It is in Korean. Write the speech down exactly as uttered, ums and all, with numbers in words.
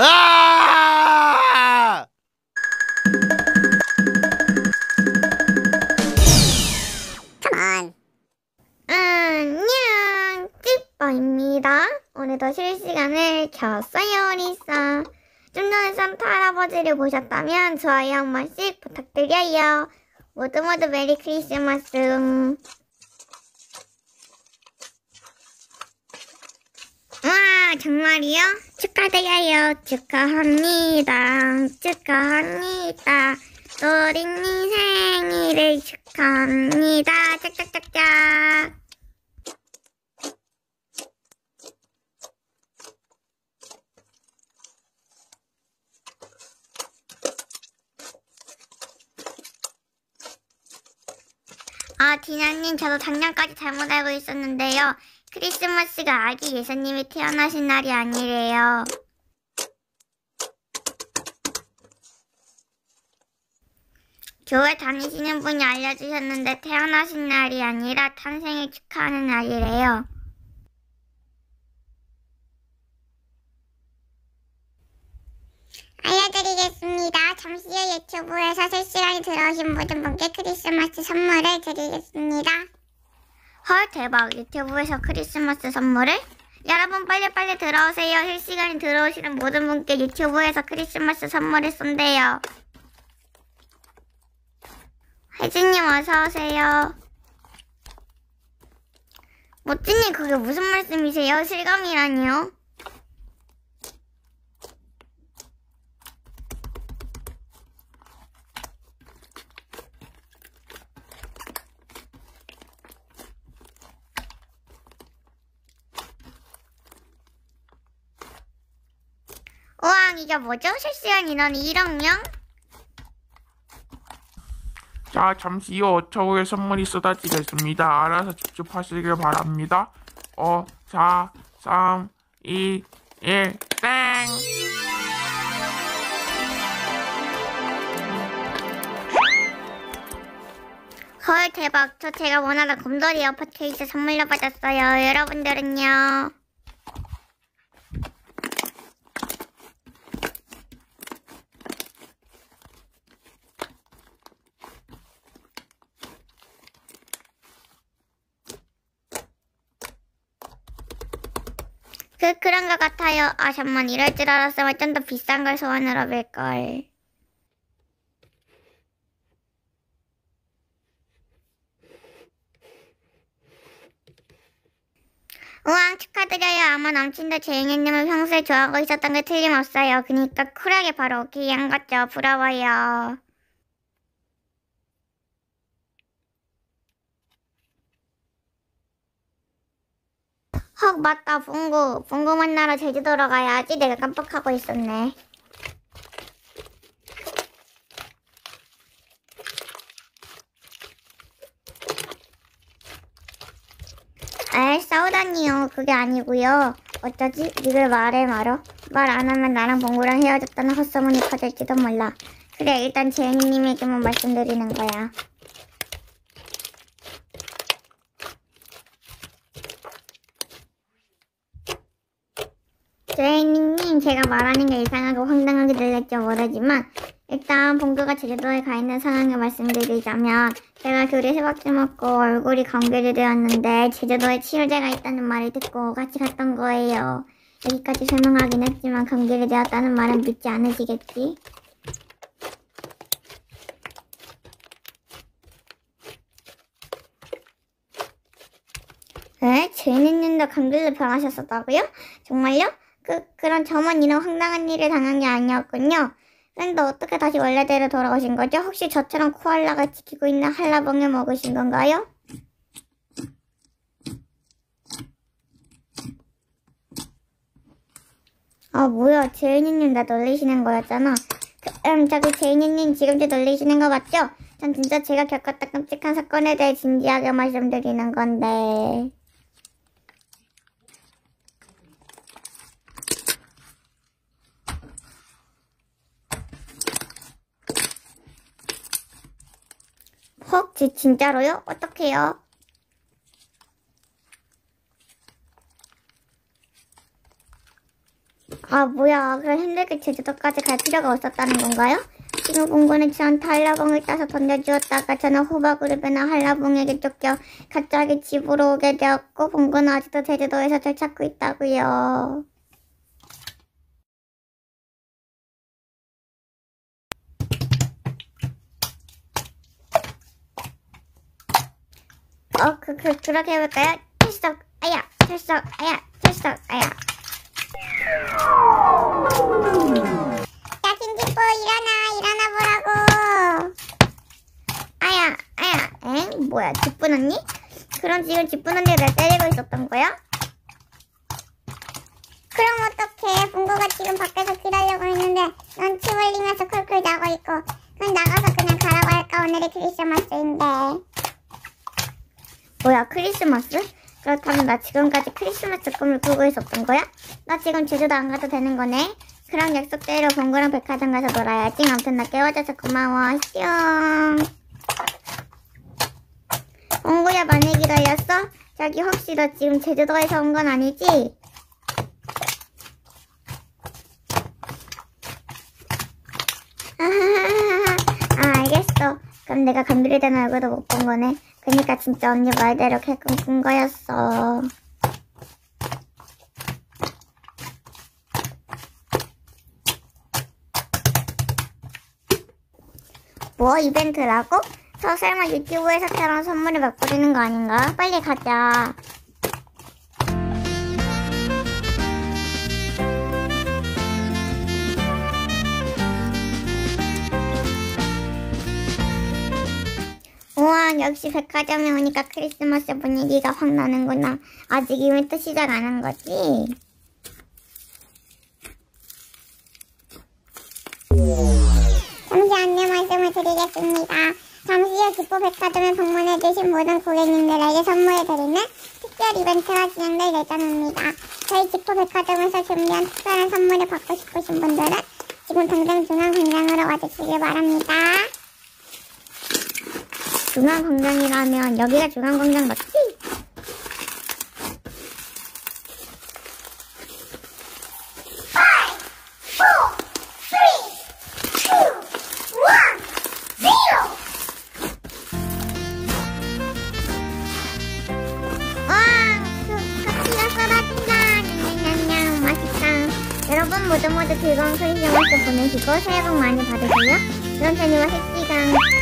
아! Come on. 안녕, 찌뽀입니다. 오늘도 실시간을 켰어요, 리사. 좀 전에 산타 할아버지를 보셨다면 좋아요 한 번씩 부탁드려요. 모두 모두 메리 크리스마스. 와, 정말이요? 축하드려요. 축하합니다. 축하합니다. 또린이 생일을 축하합니다. 짝짝짝짝. 아, 디나님, 저도 작년까지 잘못 알고 있었는데요. 크리스마스가 아기 예수님이 태어나신 날이 아니래요. 교회 다니시는 분이 알려주셨는데 태어나신 날이 아니라 탄생을 축하하는 날이래요. 알려드리겠습니다. 잠시 후 유튜브에서 실시간에 들어오신 모든 분께 크리스마스 선물을 드리겠습니다. 헐, 대박. 유튜브에서 크리스마스 선물을? 여러분 빨리빨리 들어오세요. 실시간에 들어오시는 모든 분께 유튜브에서 크리스마스 선물을 쏜대요. 혜진님 어서오세요. 모찌님, 그게 무슨 말씀이세요? 실감이라니요? 우와, 이게 뭐죠? 실시간 인원이 일억 명? 자, 잠시 후 오차후에 선물이 쏟아지겠습니다. 알아서 직접 하시길 바랍니다. 오, 사, 삼, 이, 일, 땡! 헐, 대박. 저 제가 원하던 곰돌이 에어팟 케이스 선물로 받았어요. 여러분들은요? 그, 그런 것 같아요. 아, 잠만, 이럴 줄 알았으면 좀 더 비싼 걸 소원으로 빌걸. 우왕, 축하드려요. 아마 남친도 제이님을 평소에 좋아하고 있었던 게 틀림없어요. 그니까 쿨하게 바로 오케이 한 거죠. 부러워요. 헉, 맞다. 봉구. 봉구 만나러 제주도로 가야지. 내가 깜빡하고 있었네. 에이, 싸우다니요. 그게 아니고요. 어쩌지? 이걸 말해 말어. 말 안 하면 나랑 봉구랑 헤어졌다는 헛소문이 퍼질지도 몰라. 그래, 일단 재은님에게만 말씀드리는 거야. 제이님, 제가 말하는 게 이상하고 황당하게 들릴지 모르지만 일단 봉구가 제주도에 가 있는 상황을 말씀드리자면, 제가 둘이 수박주 먹고 얼굴이 감기게 되었는데 제주도에 치유제가 있다는 말을 듣고 같이 갔던 거예요. 여기까지 설명하긴 했지만 감기게 되었다는 말은 믿지 않으시겠지? 에? 제이님도 감기를 변하셨었다고요? 정말요? 그, 그런 저만 이런 황당한 일을 당한 게 아니었군요. 그런데 어떻게 다시 원래대로 돌아오신 거죠? 혹시 저처럼 코알라가 지키고 있는 한라봉을 먹으신 건가요? 아, 뭐야. 제이님 나 놀리시는 거였잖아. 그, 음, 저기 제이님 지금도 놀리시는 거 맞죠? 전 진짜 제가 겪었던 끔찍한 사건에 대해 진지하게 말씀드리는 건데... 헉, 지, 진짜로요? 어떡해요? 아 뭐야, 그럼 힘들게 제주도까지 갈 필요가 없었다는 건가요? 친구 공군은 저한테 한라봉을 따서 던져주었다가 저는 호박그룹이나 한라봉에게 쫓겨 갑자기 집으로 오게 되었고, 공군은 아직도 제주도에서 절 찾고 있다고요. 어, 그, 그, 그렇게 해볼까요? 출석, 아야, 출석, 아야, 출석, 아야. 야, 김기뽀, 일어나, 일어나보라고. 아야, 아야, 엥? 뭐야, 기쁜 언니? 그럼 지금 기쁜 언니가 날 때리고 있었던 거야? 그럼 어떡해. 봉구가 지금 밖에서 기다리려고 했는데, 넌 치울리면서 쿨쿨 자고 있고, 넌 나가서 그냥 가라고 할까? 오늘이 크리스마스인데. 뭐야, 크리스마스? 그렇다면 나 지금까지 크리스마스 꿈을 꾸고 있었던 거야? 나 지금 제주도 안 가도 되는 거네? 그럼 약속대로 봉구랑 백화점 가서 놀아야지. 아무튼 나 깨워줘서 고마워. 뿅. 봉구야, 많이 기다렸어? 자기 혹시 너 지금 제주도에서 온 건 아니지? 아, 알겠어. 그럼 내가 감귤이 된 얼굴도 못 본 거네. 그니까 진짜 언니 말대로 개꿈 꾼 거였어. 뭐 이벤트라고? 저 설마 유튜브에서처럼 선물을 막 뿌리는 거 아닌가? 빨리 가자. 우와, 역시 백화점에 오니까 크리스마스 분위기가 확 나는구나. 아직 이벤트 시작 안 한 거지? 잠시 안내 말씀을 드리겠습니다. 잠시 후 기뽀 백화점에 방문해주신 모든 고객님들에게 선물해드리는 특별 이벤트가 진행될 예정입니다. 저희 기뽀 백화점에서 준비한 특별한 선물을 받고 싶으신 분들은 지금 당장 중앙광장으로 와주시길 바랍니다. 중앙광장이라면 여기가 중앙광장 맞지? 파이브, 포, 쓰리, 투, 원, 제로. 와, 그 커피가 쏟아진다. 냠냠냠, 맛있다. 여러분 모두 모두 즐거운 크리스마스 보내시고 새해 복 많이 받으세요. 그럼 저희와 셋 시간